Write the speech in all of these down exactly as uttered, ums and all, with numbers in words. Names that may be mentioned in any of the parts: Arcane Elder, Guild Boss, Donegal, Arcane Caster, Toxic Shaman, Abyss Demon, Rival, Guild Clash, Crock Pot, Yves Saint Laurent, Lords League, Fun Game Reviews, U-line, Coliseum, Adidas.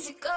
days ago.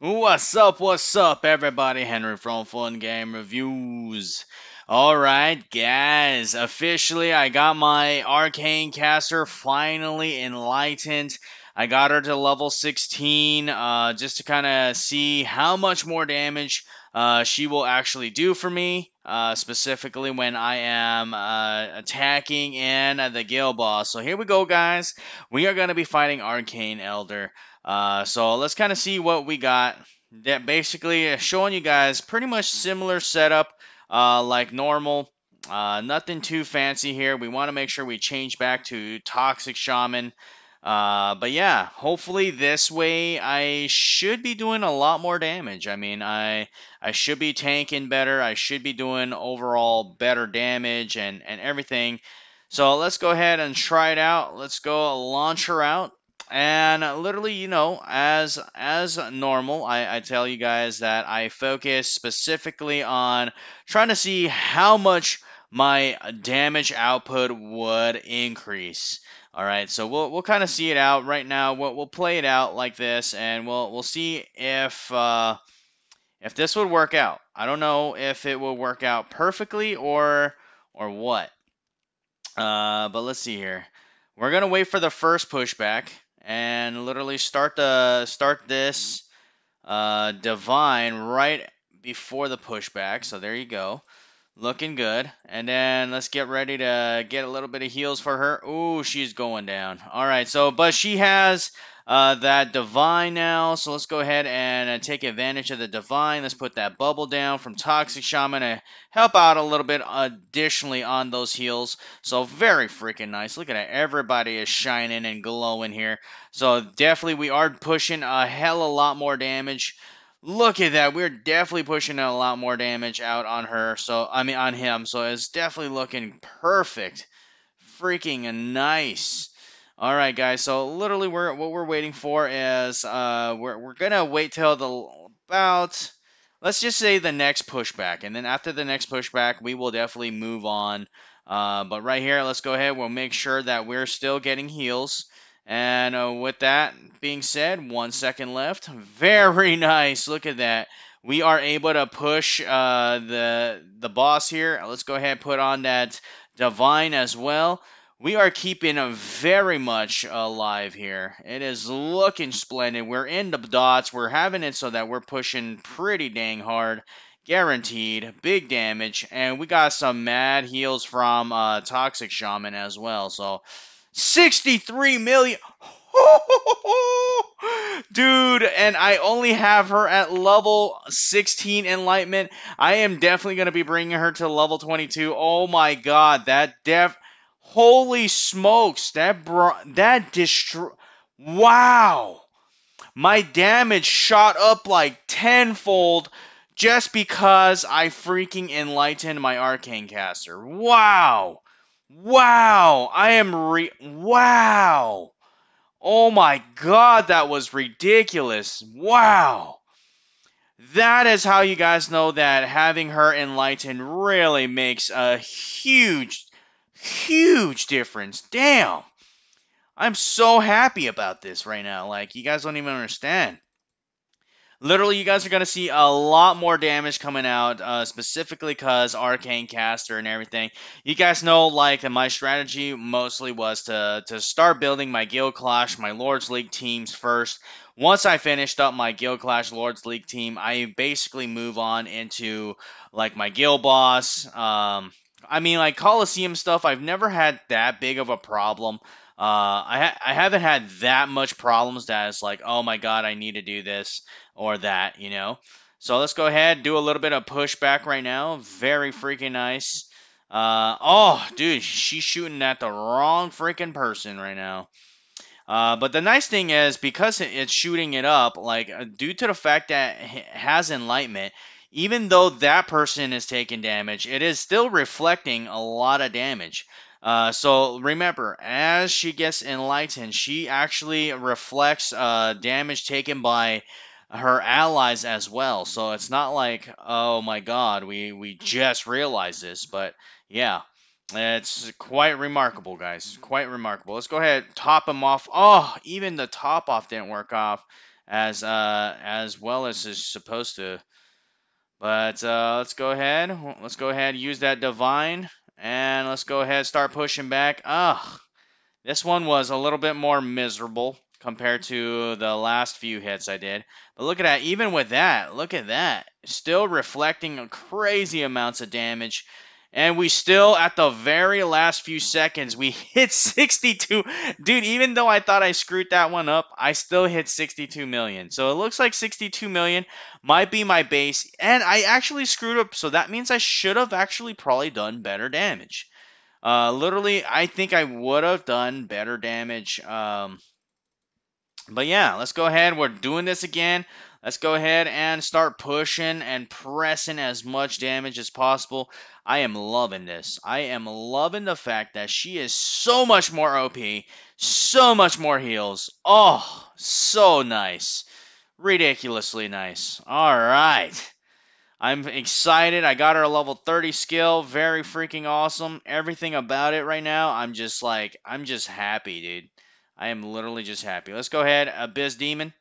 What's up, what's up everybody, Henry from Fun Game Reviews. Alright guys, officially I got my Arcane Caster finally enlightened. I got her to level sixteen uh, just to kind of see how much more damage uh, she will actually do for me, uh, specifically when I am uh, attacking in the Guild Boss. So here we go, guys. We are going to be fighting Arcane Elder. Uh, so let's kind of see what we got. That basically showing you guys pretty much similar setup uh, like normal. Uh, nothing too fancy here. We want to make sure we change back to Toxic Shaman. Uh, but yeah, hopefully this way I should be doing a lot more damage. I mean, I I should be tanking better. I should be doing overall better damage and, and everything. So let's go ahead and try it out. Let's go launch her out. And literally, you know, as as normal, I, I tell you guys that I focus specifically on trying to see how much my damage output would increase. All right, so we'll we'll kind of see it out right now. We'll we'll play it out like this, and we'll we'll see if uh, if this would work out. I don't know if it will work out perfectly or or what. Uh, but let's see here. We're gonna wait for the first pushback and literally start the start this uh, divine right before the pushback. So there you go. Looking good. And then let's get ready to get a little bit of heals for her. Ooh, she's going down. All right, so, but she has uh, that divine now. So let's go ahead and uh, take advantage of the divine. Let's put that bubble down from Toxic Shaman to help out a little bit additionally on those heals. So very freaking nice. Look at that. Everybody is shining and glowing here. So definitely we are pushing a hell of a lot more damage. Look at that. We're definitely pushing a lot more damage out on her. So, I mean, on him. So, it's definitely looking perfect. Freaking nice. All right, guys. So, literally, we're what we're waiting for is uh, we're, we're going to wait till the about, let's just say the next pushback. And then after the next pushback, we will definitely move on. Uh, but right here, let's go ahead. We'll make sure that we're still getting heals. And uh, with that being said, one second left. Very nice. Look at that. We are able to push uh, the the boss here. Let's go ahead and put on that divine as well. We are keeping him very much alive here. It is looking splendid. We're in the dots. We're having it so that we're pushing pretty dang hard. Guaranteed. Big damage. And we got some mad heals from uh, Toxic Shaman as well. So sixty-three million. Dude, and I only have her at level sixteen enlightenment. I am definitely going to be bringing her to level twenty-two. Oh my god, that def holy smokes, that bro that destroy. Wow. My damage shot up like tenfold just because I freaking enlightened my Arcane Caster. Wow. Wow, I am re- Wow! Oh my god, that was ridiculous. Wow! That is how you guys know that having her enlightened really makes a huge, huge difference. Damn! I'm so happy about this right now. Like, you guys don't even understand. Literally, you guys are going to see a lot more damage coming out, uh, specifically because Arcane Caster and everything. You guys know, like, my strategy mostly was to, to start building my Guild Clash, my Lords League teams first. Once I finished up my Guild Clash Lords League team, I basically move on into, like, my Guild Boss. Um, I mean, like, Coliseum stuff, I've never had that big of a problem. Uh, I, ha I haven't had that much problems that it's like, oh my god, I need to do this or that, you know. So let's go ahead, do a little bit of pushback right now. Very freaking nice. Uh, oh, dude, she's shooting at the wrong freaking person right now. Uh, but the nice thing is, because it's shooting it up, like, due to the fact that it has enlightenment, even though that person is taking damage, it is still reflecting a lot of damage. Uh, so remember, as she gets enlightened, she actually reflects uh, damage taken by her allies as well. So it's not like, oh my god, we, we just realized this. But yeah, it's quite remarkable, guys. Quite remarkable. Let's go ahead and top him off. Oh, even the top off didn't work off as, uh, as well as it's supposed to. But uh, let's go ahead. Let's go ahead and use that divine. And let's go ahead and start pushing back. Ugh. This one was a little bit more miserable compared to the last few hits I did. But look at that. Even with that, look at that. Still reflecting crazy amounts of damage. And we still, at the very last few seconds, we hit sixty-two. Dude, even though I thought I screwed that one up, I still hit sixty-two million. So it looks like sixty-two million might be my base. And I actually screwed up, so that means I should have actually probably done better damage. Uh, literally, I think I would have done better damage. Um, but yeah, let's go ahead. We're doing this again. Let's go ahead and start pushing and pressing as much damage as possible. I am loving this. I am loving the fact that she is so much more O P, so much more heals. Oh, so nice. Ridiculously nice. All right. I'm excited. I got her a level thirty skill. Very freaking awesome. Everything about it right now, I'm just like, I'm just happy, dude. I am literally just happy. Let's go ahead. Abyss Demon.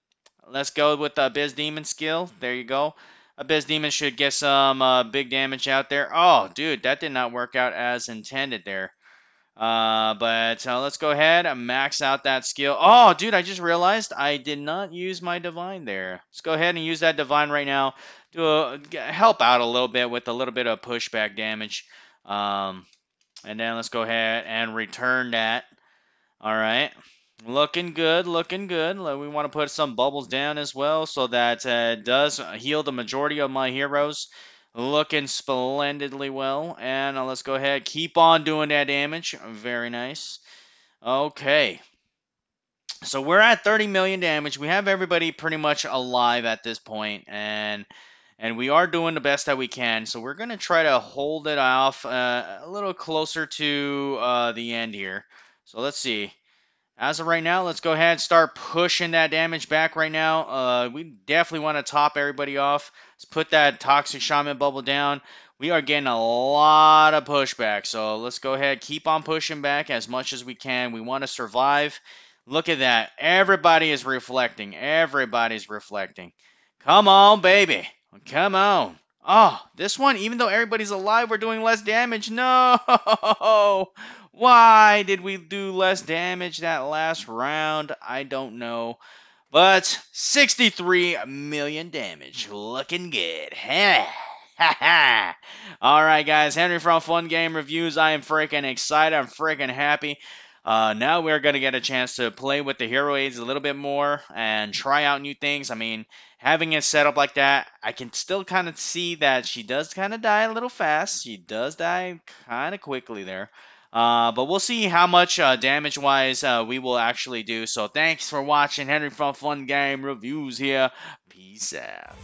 Let's go with the Abyss Demon skill. There you go. Abyss Demon should get some uh, big damage out there. Oh, dude, that did not work out as intended there. Uh, but uh, let's go ahead and max out that skill. Oh, dude, I just realized I did not use my divine there. Let's go ahead and use that divine right now to uh, help out a little bit with a little bit of pushback damage. Um, and then let's go ahead and return that. All right. Looking good, looking good. We want to put some bubbles down as well so that uh, does heal the majority of my heroes. Looking splendidly well. And uh, let's go ahead. Keep on doing that damage. Very nice. Okay. So we're at thirty million damage. We have everybody pretty much alive at this point. And, and we are doing the best that we can. So we're going to try to hold it off uh, a little closer to uh, the end here. So let's see. As of right now, let's go ahead and start pushing that damage back right now. Uh, we definitely want to top everybody off. Let's put that Toxic Shaman bubble down. We are getting a lot of pushback, so let's go ahead. Keep on pushing back as much as we can. We want to survive. Look at that. Everybody is reflecting. Everybody's reflecting. Come on, baby. Come on. Oh, this one, even though everybody's alive, we're doing less damage. No! Why did we do less damage that last round? I don't know. But sixty-three million damage. Looking good. Ha ha. Alright, guys. Henry from Fun Game Reviews. I am freaking excited. I'm freaking happy. Uh, now we're going to get a chance to play with the hero aids a little bit more and try out new things. I mean, having it set up like that, I can still kind of see that she does kind of die a little fast. She does die kind of quickly there. Uh, but we'll see how much uh, damage-wise uh, we will actually do. So thanks for watching. Henry from Fun Game Reviews here. Peace out.